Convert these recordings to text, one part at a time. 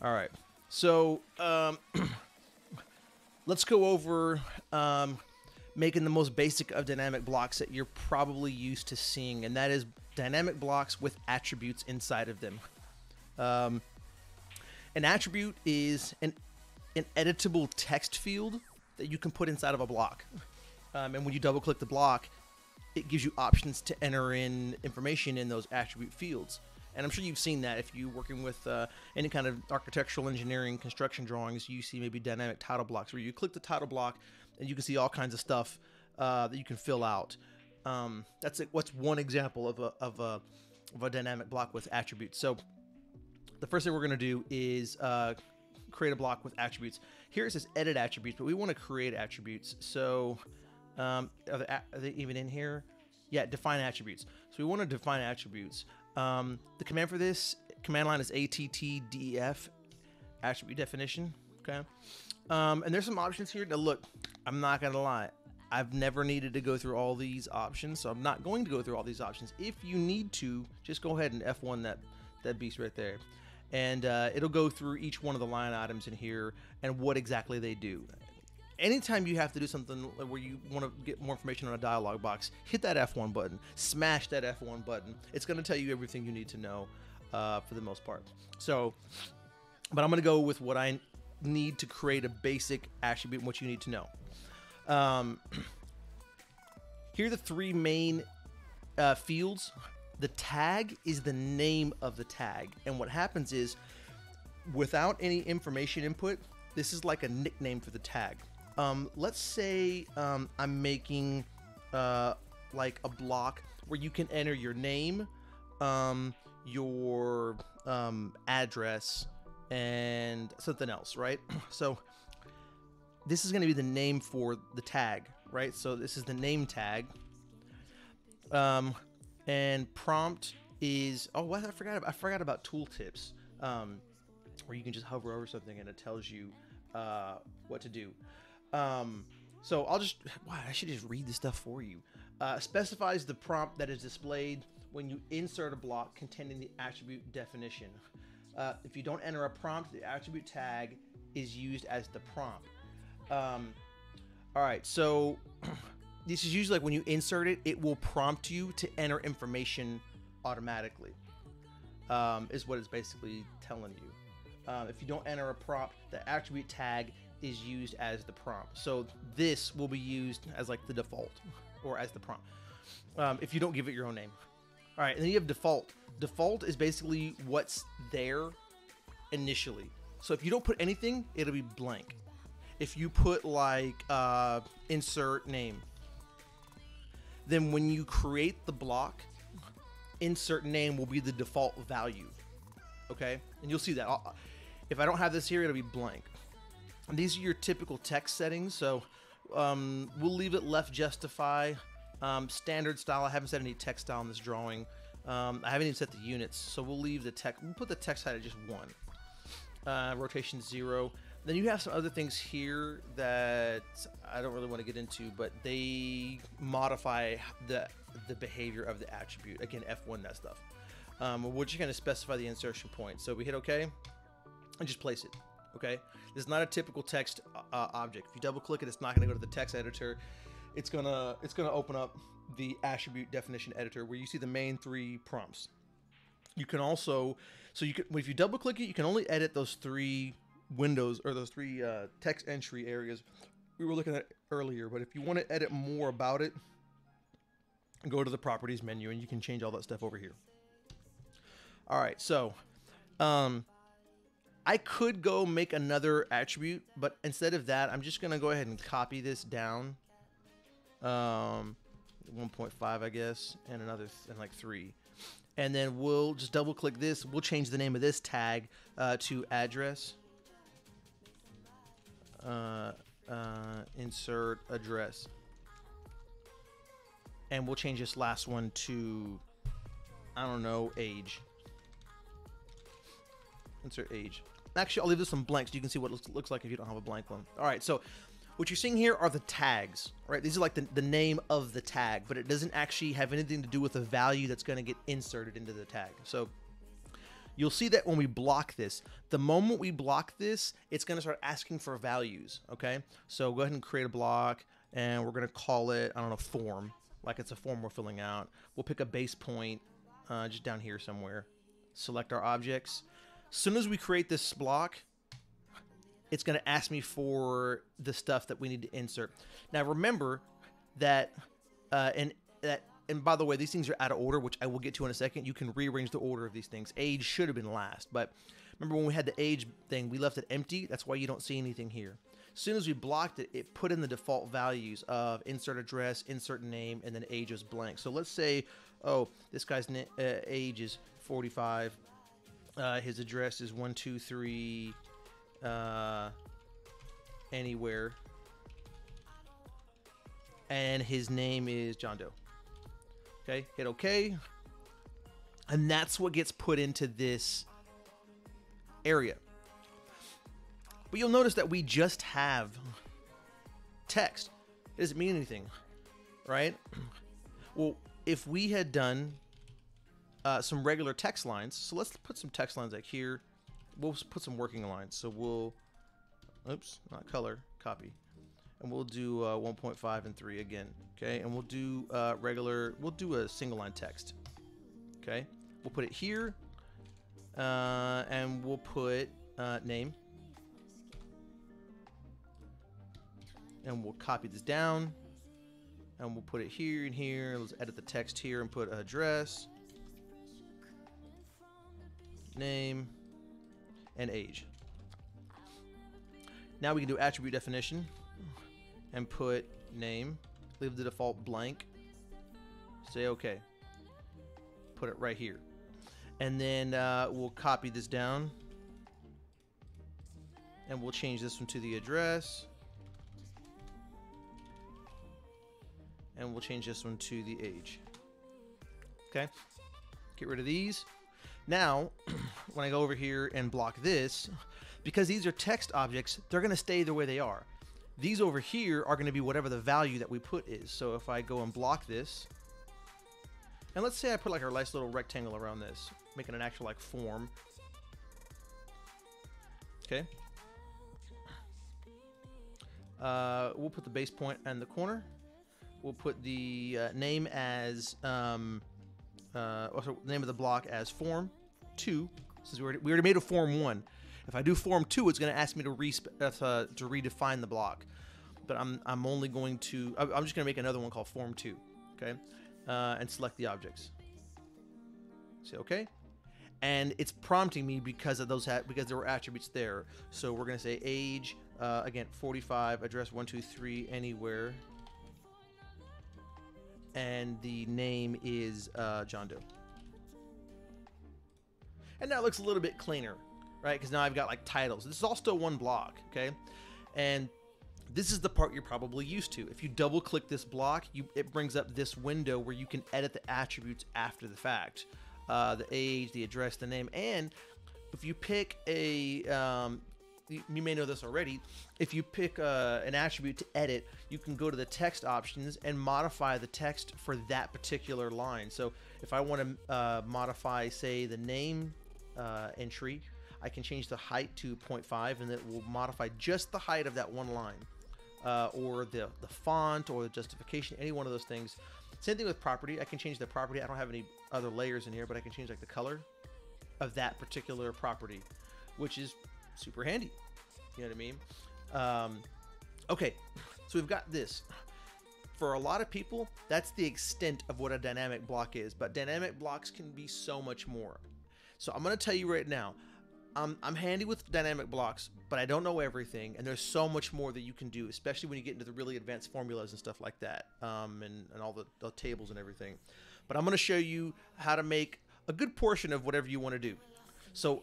All right, so let's go over making the most basic of dynamic blocks that you're probably used to seeing, and that is dynamic blocks with attributes inside of them. An attribute is an editable text field that you can put inside of a block. And when you double click the block, it gives you options to enter in information in those attribute fields. And I'm sure you've seen that if you're working with any kind of architectural engineering construction drawings, you see maybe dynamic title blocks where you click the title block and you can see all kinds of stuff that you can fill out. That's it. What's one example of a dynamic block with attributes. So the first thing we're going to do is create a block with attributes. Here it says edit attributes, but we want to create attributes. So are they even in here? Yeah, define attributes. So we want to define attributes. The command for this command line is ATTDEF, attribute definition. Okay. And there's some options here. Now look, I'm not going to lie. I've never needed to go through all these options, so I'm not going to go through all these options. If you need to, just go ahead and F1 that beast right there. And it'll go through each one of the line items in here and what exactly they do. Anytime you have to do something where you want to get more information on a dialog box, hit that F1 button, smash that F1 button. It's going to tell you everything you need to know for the most part. So, but I'm going to go with what I need to create a basic attribute and what you need to know. Here are the three main fields. The tag is the name of the tag. And what happens is, without any information input, this is like a nickname for the tag. Let's say I'm making like a block where you can enter your name, your address, and something else, right? So this is going to be the name for the tag, right? So this is the name tag. And prompt is, oh, what I forgot about tooltips, where you can just hover over something and it tells you what to do. So I'll just, wow, I should just read this stuff for you. Specifies the prompt that is displayed when you insert a block containing the attribute definition. If you don't enter a prompt, the attribute tag is used as the prompt. All right, so this is usually like when you insert it, it will prompt you to enter information automatically, is what it's basically telling you. If you don't enter a prompt, the attribute tag is used as the prompt. So this will be used as like the default or as the prompt, if you don't give it your own name. All right, and then you have default. Default is basically what's there initially. So if you don't put anything, it'll be blank. If you put like insert name, then when you create the block, insert name will be the default value. Okay, and you'll see that. If I don't have this here, it'll be blank. And these are your typical text settings. So we'll leave it left justify, standard style. I haven't set any text style in this drawing. I haven't even set the units, so we'll leave the text. We'll put the text height at just 1. Rotation 0. Then you have some other things here that I don't really want to get into, but they modify the behavior of the attribute. Again, F1 that stuff. We're just going to specify the insertion point. So we hit OK and just place it. OK, this is not a typical text object. If you double click it, it's not going to go to the text editor. It's going to open up the attribute definition editor where you see the main three prompts. You can also, so you can, if you double click it, you can only edit those three windows or those three text entry areas we were looking at earlier. But if you want to edit more about it, go to the properties menu and you can change all that stuff over here. All right, so I could go make another attribute, but instead of that, I'm just going to go ahead and copy this down 1.5, I guess, and like 3. And then we'll just double click this. We'll change the name of this tag to address. Insert address. And we'll change this last one to, I don't know, age. Insert age. Actually, I'll leave this one blank so you can see what it looks like if you don't have a blank one. All right, so what you're seeing here are the tags, right? These are like the name of the tag, but it doesn't actually have anything to do with the value that's going to get inserted into the tag. So You'll see that when we block this, the moment we block this, it's going to start asking for values. Okay, so go ahead and create a block, and we're going to call it, I don't know, form, like it's a form we're filling out. We'll pick a base point just down here somewhere. Select our objects. As soon as we create this block, it's going to ask me for the stuff that we need to insert. Now remember that and by the way, these things are out of order, which I will get to in a second. You can rearrange the order of these things. Age should have been last, but remember when we had the age thing, we left it empty. That's why you don't see anything here. As soon as we blocked it, it put in the default values of insert address, insert name, and then age is blank. So let's say, oh, this guy's age is 45. His address is 123 anywhere. And his name is John Doe. Okay, hit OK. And that's what gets put into this area. But you'll notice that we just have text. It doesn't mean anything, right? Well, if we had done some regular text lines, so let's put some text lines like here. We'll put some working lines. So we'll, oops, not color, copy. And we'll do 1.5 and 3 again, okay? And we'll do regular, we'll do a single line text, okay? We'll put it here, and we'll put name. And we'll copy this down, and we'll put it here and here. Let's edit the text here and put address, name, and age. Now we can do attribute definition. And put name, leave the default blank, say okay, put it right here, and then we'll copy this down, and we'll change this one to the address, and we'll change this one to the age. Okay, get rid of these. Now when I go over here and block this, because these are text objects, they're gonna stay the way they are. These over here are going to be whatever the value that we put is. So if I go and block this, and let's say I put like a nice little rectangle around this, making an actual like form. Okay. We'll put the base point in the corner. We'll put the name as also name of the block as form 2, since we already made a form 1. If I do form 2, it's going to ask me to redefine the block, but I'm only going to, I'm just going to make another one called form 2, okay, and select the objects. Say okay, and it's prompting me because of those because there were attributes there. So we're going to say age again 45, address 123 anywhere, and the name is John Doe. And that looks a little bit cleaner. Right, because now I've got like titles. This is all still one block, okay? And this is the part you're probably used to. If you double click this block, it brings up this window where you can edit the attributes after the fact. The age, the address, the name, and if you pick a, you may know this already, if you pick an attribute to edit, you can go to the text options and modify the text for that particular line. So if I want to modify, say, the name entry, I can change the height to 0.5, and it will modify just the height of that one line, or the font, or the justification, any one of those things. Same thing with property. I can change the property. I don't have any other layers in here, but I can change like the color of that particular property, which is super handy. You know what I mean? Okay, so we've got this. For a lot of people, that's the extent of what a dynamic block is, but dynamic blocks can be so much more. So I'm going to tell you right now, I'm handy with dynamic blocks, but I don't know everything, and there's so much more that you can do, especially when you get into the really advanced formulas and stuff like that, and all the tables and everything. But I'm going to show you how to make a good portion of whatever you want to do. So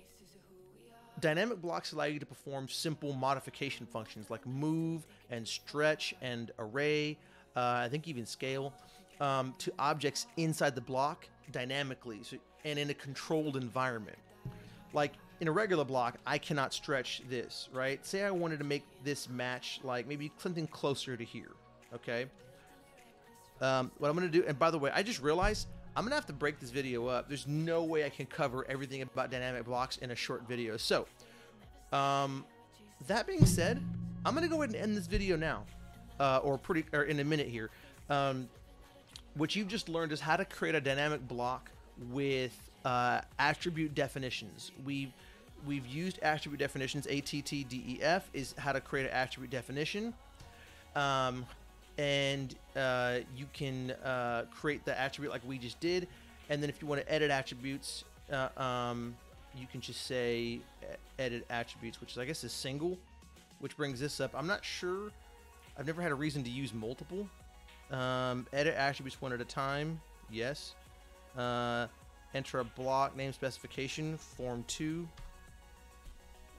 dynamic blocks allow you to perform simple modification functions like move and stretch and array, I think even scale, to objects inside the block dynamically, so, and in a controlled environment. Like, in a regular block, I cannot stretch this, right? Say I wanted to make this match, like, maybe something closer to here, okay? What I'm going to do, and by the way, I just realized I'm gonna have to break this video up. There's no way I can cover everything about dynamic blocks in a short video. So that being said, I'm gonna go ahead and end this video now, or in a minute here. What you've just learned is how to create a dynamic block with attribute definitions. We've used attribute definitions. ATTDEF is how to create an attribute definition. And you can create the attribute like we just did. And then if you want to edit attributes, you can just say edit attributes, which is, I guess, is single, which brings this up. I'm not sure. I've never had a reason to use multiple. Edit attributes one at a time. Yes. Enter a block name specification form 2.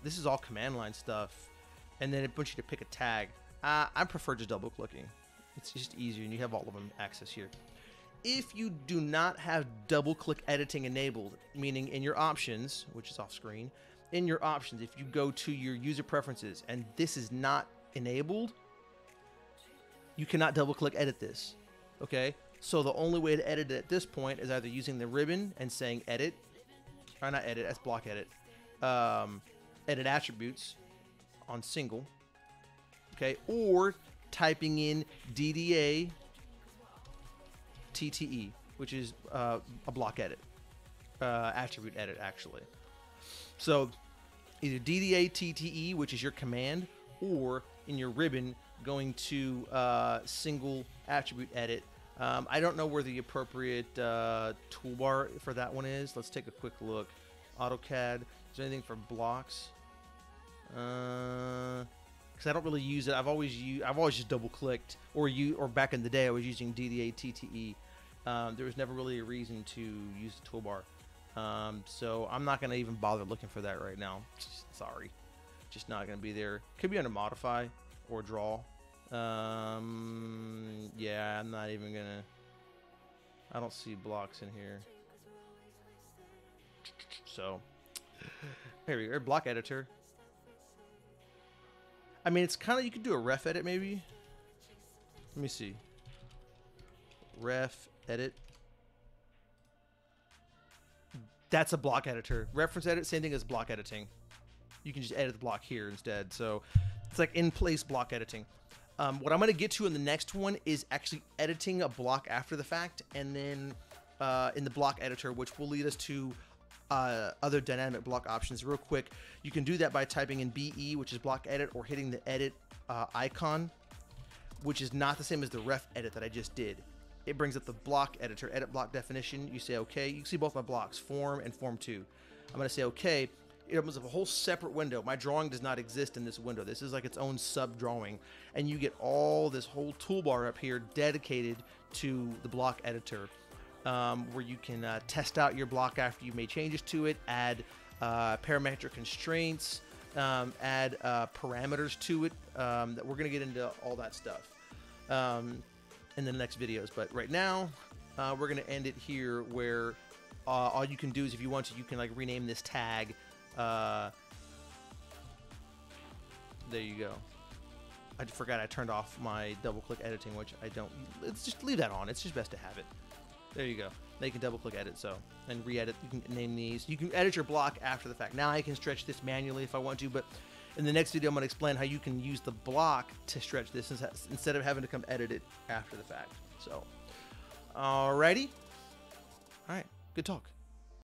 This is all command line stuff. And then it wants you to pick a tag. I prefer just double clicking. It's just easier, and you have all of them access here. If you do not have double click editing enabled, meaning in your options, which is off screen, in your options, if you go to your user preferences and this is not enabled, you cannot double click edit this. Okay, so the only way to edit it at this point is either using the ribbon and saying edit, or not edit, that's block edit, edit attributes on single. Okay, or typing in DDA TTE, which is a block edit, attribute edit actually. So either DDA TTE, which is your command, or in your ribbon going to single attribute edit. I don't know where the appropriate toolbar for that one is. Let's take a quick look. AutoCAD. Is there anything for blocks? Because I don't really use it. I've always just double clicked, or back in the day I was using DDA TTE. There was never really a reason to use the toolbar, so I'm not gonna even bother looking for that right now. Sorry, just not gonna be there. Could be under modify or draw. Yeah, I'm not even gonna. I don't see blocks in here. So here we go. Block editor. I mean, it's kind of, you could do a ref edit maybe. Let me see. Ref edit. That's a block editor. Reference edit, same thing as block editing. You can just edit the block here instead. So it's like in place block editing. What I'm going to get to in the next one is actually editing a block after the fact, and then in the block editor, which will lead us to other dynamic block options. Real quick, you can do that by typing in BE, which is block edit, or hitting the edit icon, which is not the same as the ref edit that I just did. It brings up the block editor, edit block definition. You say okay. You can see both my blocks, form and form 2. I'm gonna say okay. It opens up a whole separate window. My drawing does not exist in this window. This is like its own sub drawing, and you get all this whole toolbar up here dedicated to the block editor. Where you can test out your block after you made changes to it, add parametric constraints, add parameters to it, that we're going to get into all that stuff in the next videos. But right now, we're going to end it here, where all you can do is, if you want to, you can like rename this tag. There you go. I forgot I turned off my double click editing, which I don't. Let's just leave that on. It's just best to have it. There you go. Now you can double click edit, so, and re-edit. You can name these. You can edit your block after the fact. Now I can stretch this manually if I want to, but in the next video I'm going to explain how you can use the block to stretch this instead of having to come edit it after the fact. So, alrighty. All right. Good talk.